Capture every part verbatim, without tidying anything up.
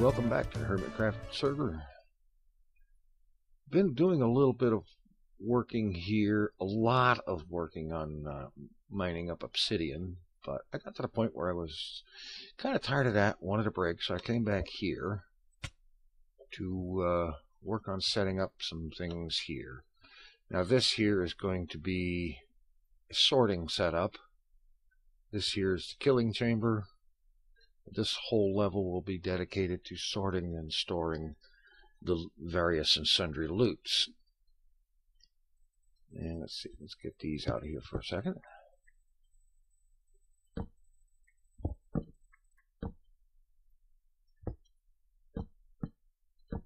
Welcome back to the Hermitcraft Server. Been doing a little bit of working here, a lot of working on uh, mining up obsidian, but I got to the point where I was kind of tired of that, wanted a break, so I came back here to uh, work on setting up some things here. Now this here is going to be a sorting setup. This here is the killing chamber. This whole level will be dedicated to sorting and storing the various and sundry loots. And let's see, let's get these out of here for a second. I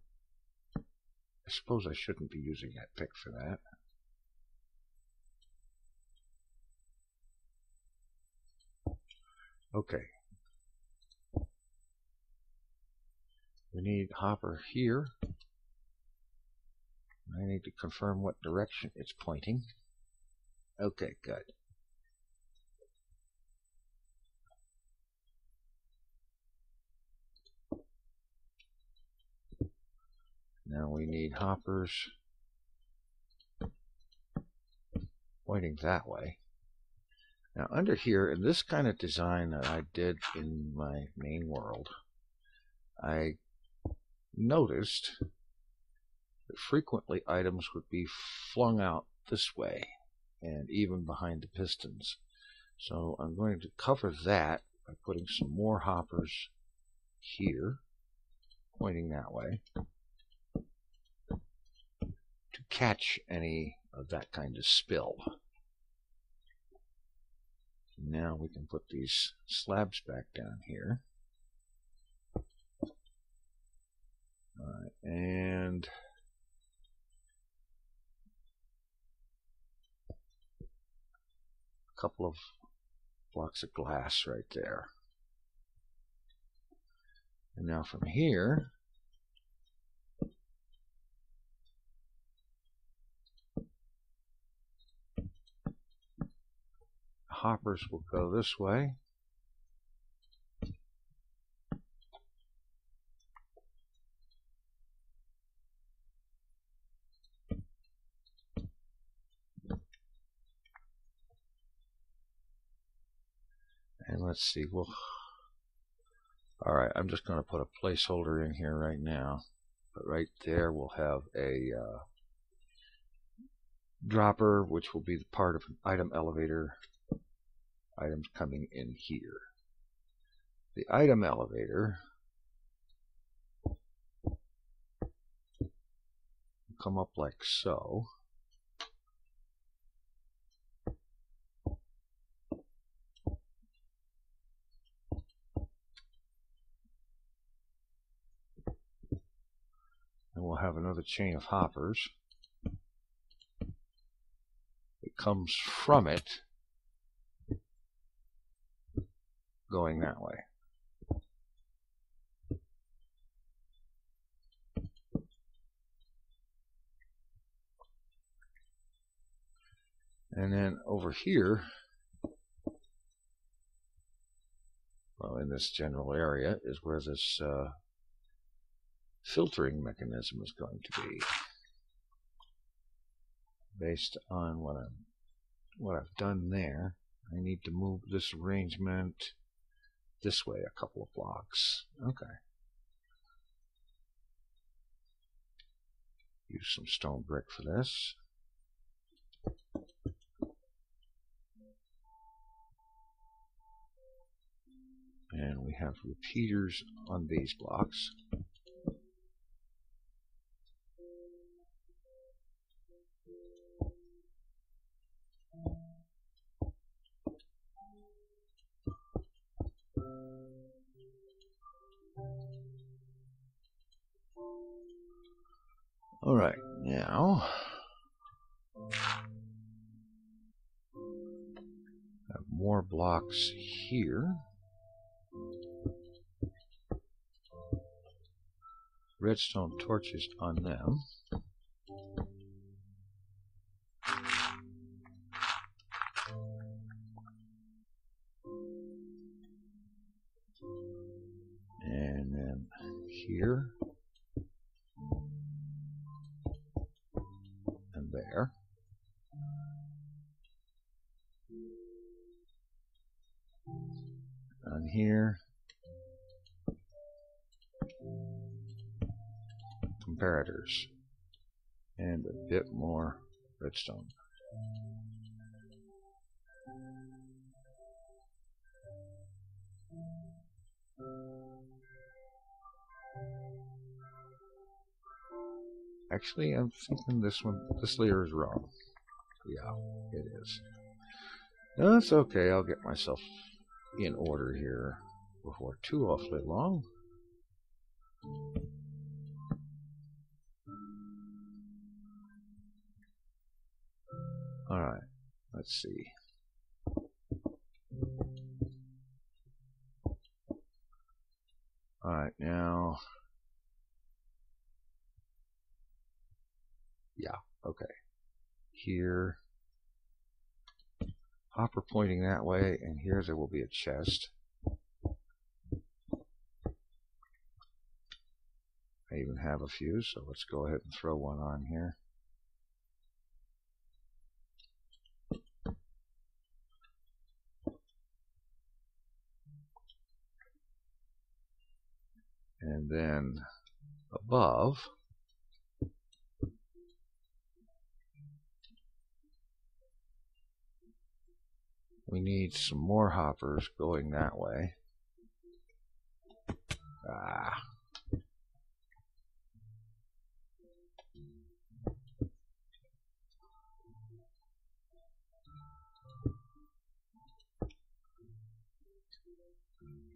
suppose I shouldn't be using that pick for that. Okay. We need hopper here. I need to confirm what direction it's pointing. Okay, good. Now we need hoppers pointing that way. Now under here, in this kind of design that I did in my main world, I noticed that frequently items would be flung out this way and even behind the pistons. So I'm going to cover that by putting some more hoppers here, pointing that way, to catch any of that kind of spill. Now we can put these slabs back down here. Alright, and a couple of blocks of glass right there. And now from here, hoppers will go this way. And let's see, well, alright, I'm just going to put a placeholder in here right now. But right there we'll have a uh, dropper, which will be the part of an item elevator, items coming in here. The item elevator will come up like so. We'll have another chain of hoppers. It comes from it going that way. And then over here, well, in this general area is where this uh, filtering mechanism is going to be, based on what I'm, what I've done there. I need to move this arrangement this way a couple of blocks. Okay. Use some stone brick for this. And we have repeaters on these blocks. All right, now have more blocks here. Redstone torches on them. here and there. And here. Comparators. And a bit more redstone. Actually, I'm thinking this one, this layer is wrong. Yeah, it is. No, it's okay. I'll get myself in order here before too awfully long. All right. Let's see. All right, now. Yeah, okay. Here. Hopper pointing that way, and here there will be a chest. I even have a few, so let's go ahead and throw one on here. And then above. We need some more hoppers going that way. Ah.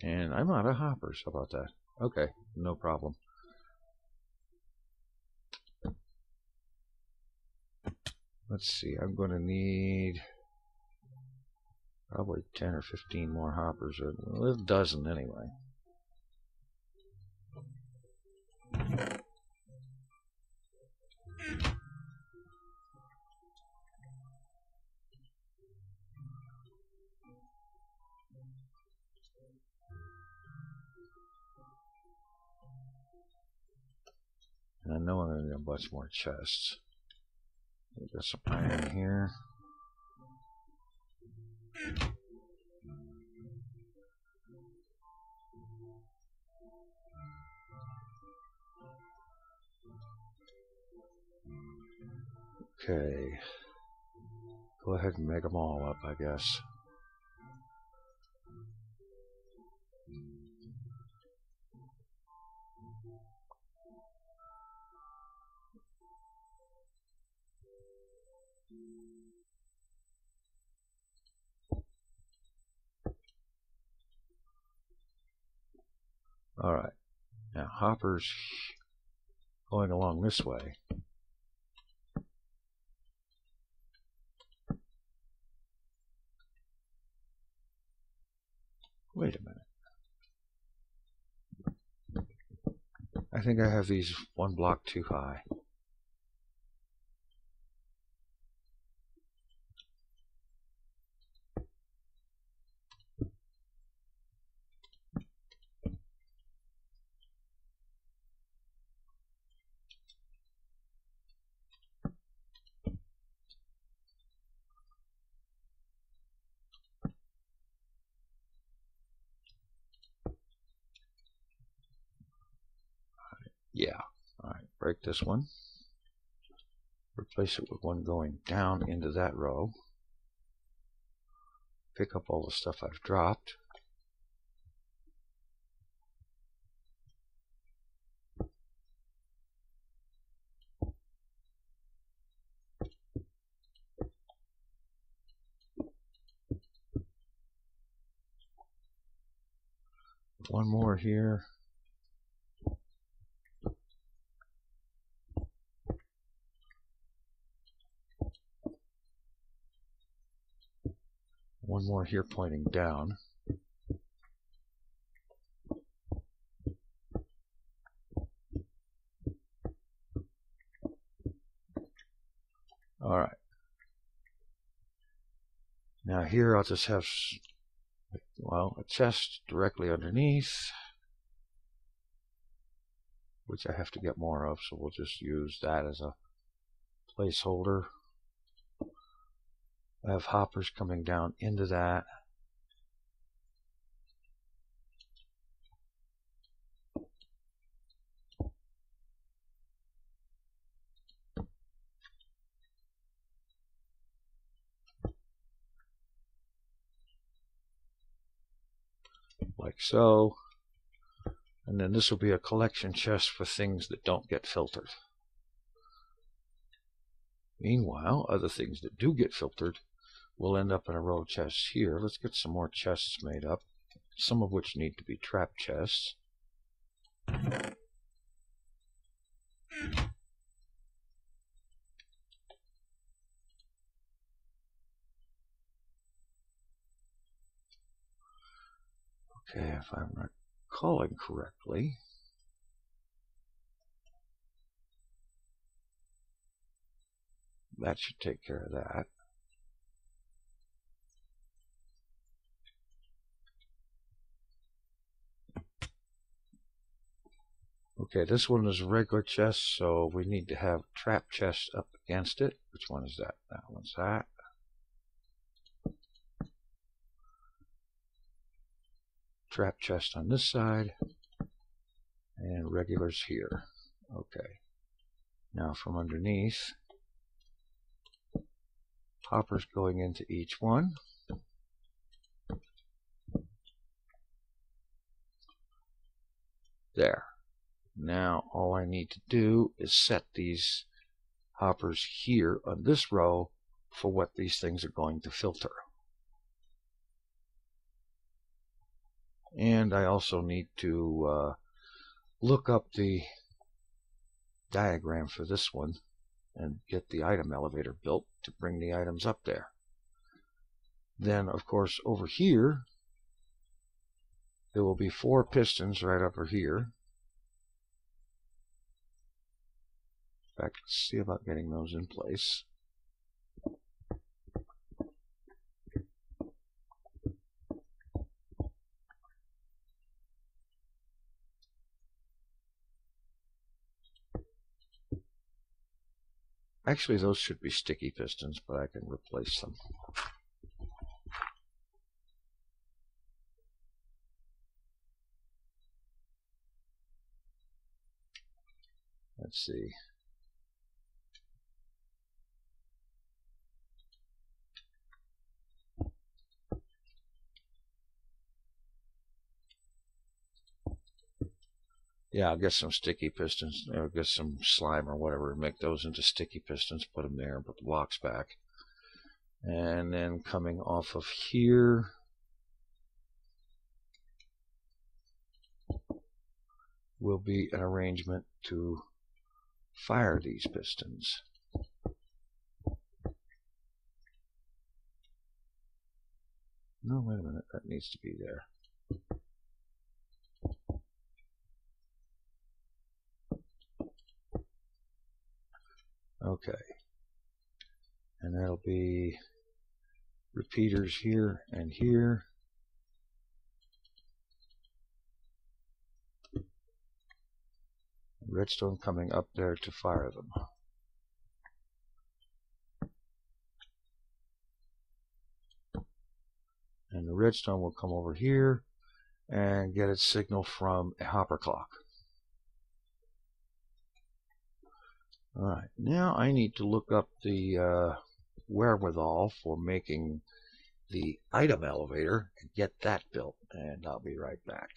And I'm out of hoppers. How about that? Okay, no problem. Let's see, I'm going to need probably ten or fifteen more hoppers, or a dozen anyway. And I know I'm going to need a bunch more chests. We've got some iron here. Okay, go ahead and make them all up, I guess. All right, now hoppers going along this way. Wait a minute. I think I have these one block too high. Yeah, alright, break this one. Replace it with one going down into that row. Pick up all the stuff I've dropped. One more here. One more here pointing down. All right. Now here I'll just have, well, a chest directly underneath. which I have to get more of, so we'll just use that as a placeholder. I have hoppers coming down into that. Like so. And then this will be a collection chest for things that don't get filtered. Meanwhile, other things that do get filtered will end up in a row of chests here. Let's get some more chests made up, some of which need to be trap chests. Okay, if I'm not calling correctly, that should take care of that. Okay, this one is a regular chest, so we need to have trap chests up against it. Which one is that? That one's that. Trap chest on this side, and regulars here. Okay, now from underneath, hoppers going into each one. There. Now all I need to do is set these hoppers here on this row for what these things are going to filter. And I also need to uh, look up the diagram for this one and get the item elevator built to bring the items up there. Then, of course, over here, there will be four pistons right over here. In fact, let's see about getting those in place. Actually, those should be sticky pistons, but I can replace them. Let's see. Yeah, I'll get some sticky pistons, I'll get some slime or whatever, make those into sticky pistons, put them there, put the blocks back. And then coming off of here, will be an arrangement to fire these pistons. No, wait a minute, that needs to be there. Okay, and that'll be repeaters here and here. Redstone coming up there to fire them. And the redstone will come over here and get its signal from a hopper clock. Alright, now I need to look up the uh, wherewithal for making the item elevator and get that built, and I'll be right back.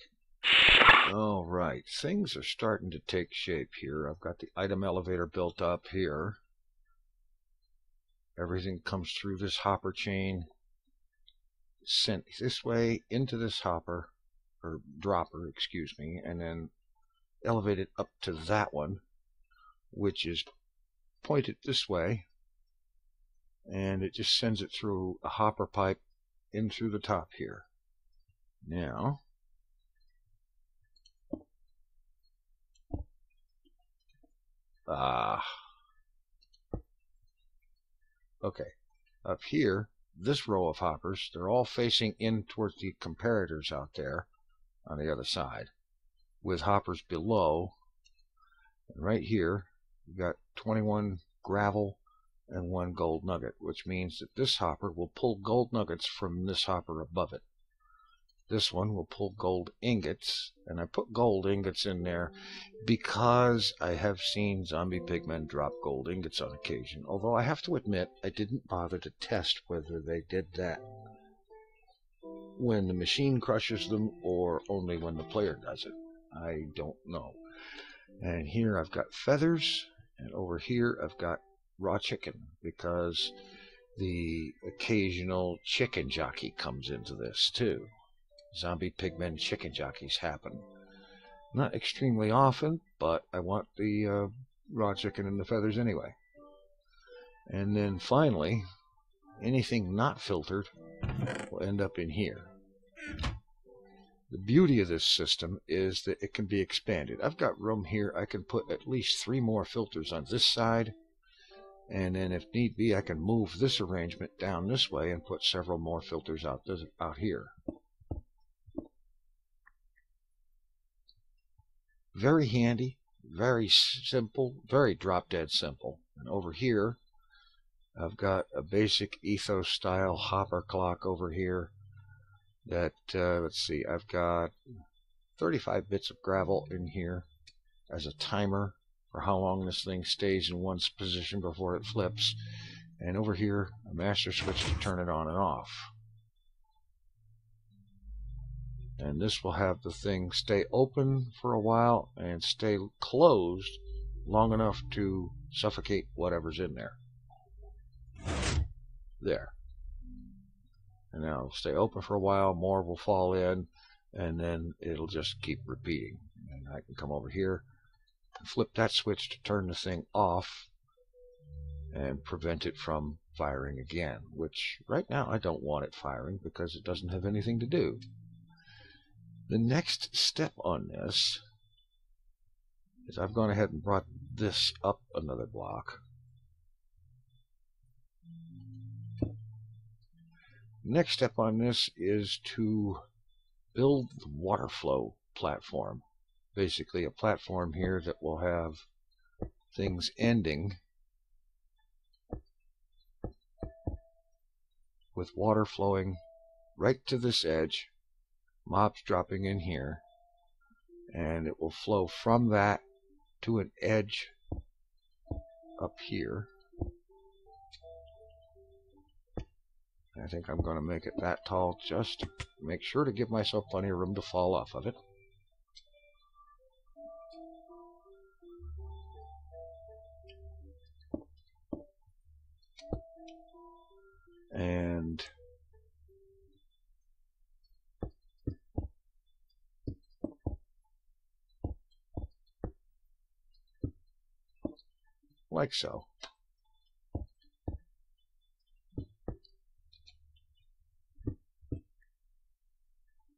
Alright, things are starting to take shape here. I've got the item elevator built up here. Everything comes through this hopper chain, sent this way into this hopper, or dropper, excuse me, and then elevated up to that one, which is pointed this way, and it just sends it through a hopper pipe in through the top here. Now ah uh, okay, up here, this row of hoppers, they're all facing in towards the comparators out there on the other side, with hoppers below And right here, we've got twenty-one gravel and one gold nugget, which means that this hopper will pull gold nuggets from this hopper above it. This one will pull gold ingots, and I put gold ingots in there because I have seen zombie pigmen drop gold ingots on occasion, although I have to admit I didn't bother to test whether they did that when the machine crushes them or only when the player does it. I don't know. And here I've got feathers, and over here I've got raw chicken, because the occasional chicken jockey comes into this too. Zombie pigmen chicken jockeys happen. Not extremely often, but I want the uh, raw chicken and the feathers anyway. And then finally, anything not filtered will end up in here. The beauty of this system is that it can be expanded. I've got room here. I can put at least three more filters on this side. And then if need be, I can move this arrangement down this way and put several more filters out, this, out here. Very handy, very simple, very drop-dead simple. And over here, I've got a basic Ethos-style hopper clock over here that, uh, let's see, I've got thirty-five bits of gravel in here as a timer for how long this thing stays in one's position before it flips. And over here, a master switch to turn it on and off. And this will have the thing stay open for a while and stay closed long enough to suffocate whatever's in there. There. And now it'll stay open for a while, more will fall in, and then it'll just keep repeating. And I can come over here and flip that switch to turn the thing off and prevent it from firing again, which right now I don't want it firing because it doesn't have anything to do. The next step on this is I've gone ahead and brought this up another block. Next step on this is to build the water flow platform. Basically a platform here that will have things ending with water flowing right to this edge, mobs dropping in here, and it will flow from that to an edge up here. I think I'm going to make it that tall just to make sure to give myself plenty of room to fall off of it. And like so.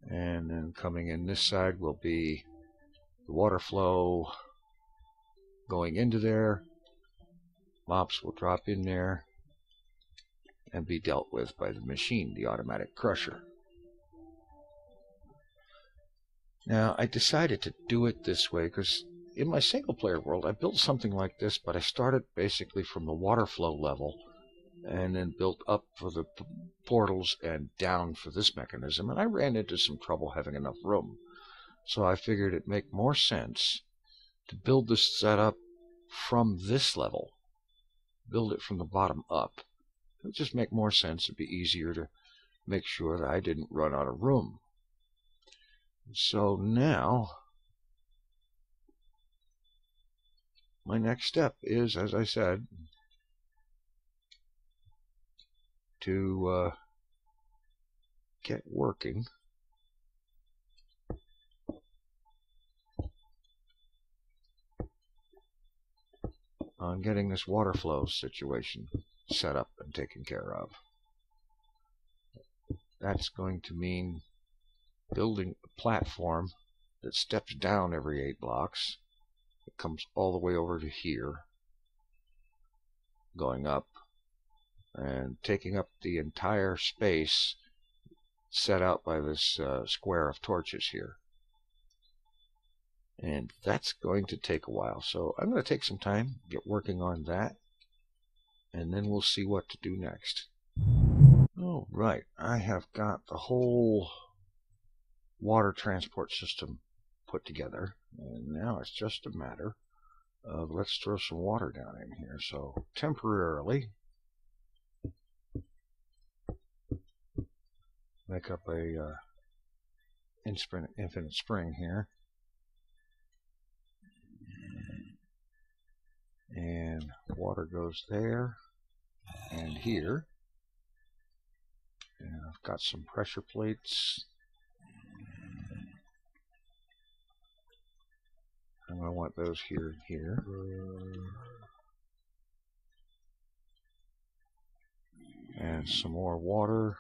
And then coming in this side will be the water flow going into there. Mobs will drop in there and be dealt with by the machine, the automatic crusher. Now, I decided to do it this way because in my single-player world, I built something like this, but I started basically from the water flow level and then built up for the portals and down for this mechanism, and I ran into some trouble having enough room. So I figured it'd make more sense to build this setup from this level, build it from the bottom up. It would just make more sense. It'd be easier to make sure that I didn't run out of room. So now, my next step is, as I said, to uh, get working on getting this water flow situation set up and taken care of. That's going to mean building a platform that steps down every eight blocks. It comes all the way over to here, going up and taking up the entire space set out by this uh, square of torches here. and that's going to take a while, so I'm going to take some time, get working on that, and then we'll see what to do next. All right, I have got the whole water transport system put together, and now it's just a matter of let's throw some water down in here. So temporarily make up a uh, infinite spring here, and water goes there and here, and I've got some pressure plates. I'm going to want those here and here. And some more water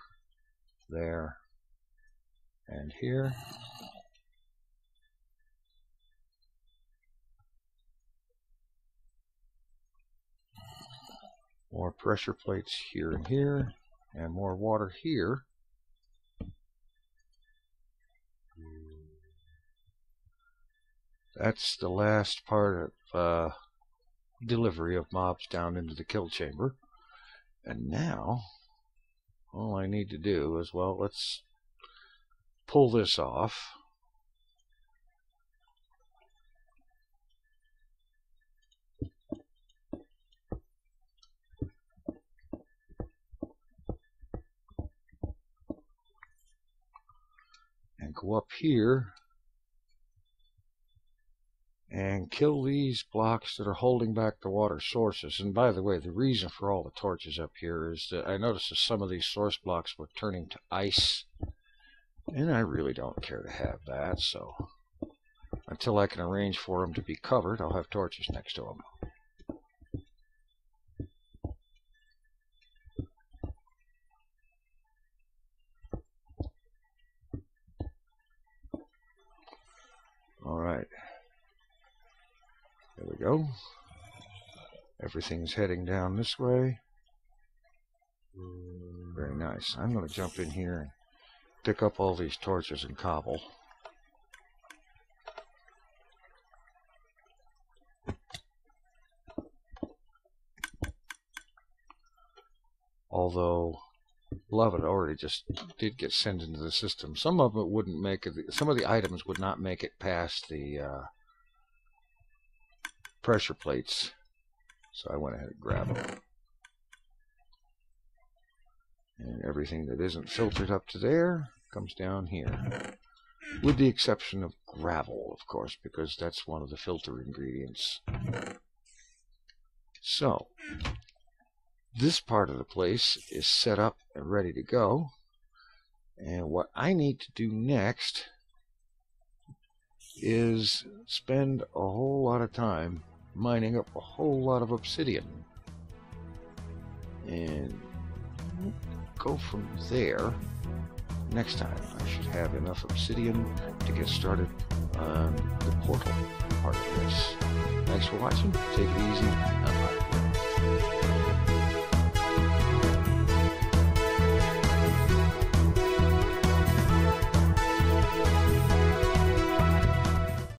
there and here. More pressure plates here and here. And more water here. That's the last part of uh, delivery of mobs down into the kill chamber. And now, all I need to do is, well, let's pull this off. And go up here and kill these blocks that are holding back the water sources. And by the way, the reason for all the torches up here is that I noticed that some of these source blocks were turning to ice, and I really don't care to have that, so until I can arrange for them to be covered, I'll have torches next to them. All right. There we go. Everything's heading down this way. Very nice. I'm going to jump in here and pick up all these torches and cobble. Although a lot of it already just did get sent into the system. Some of it wouldn't make it. Some of the items would not make it past the Uh, pressure plates, so I went ahead and grabbed them. And everything that isn't filtered up to there comes down here, with the exception of gravel, of course, because that's one of the filter ingredients. So this part of the place is set up and ready to go, and what I need to do next is spend a whole lot of time mining up a whole lot of obsidian and go from there. Next time I should have enough obsidian to get started on the portal part of this. Thanks for watching. Take it easy.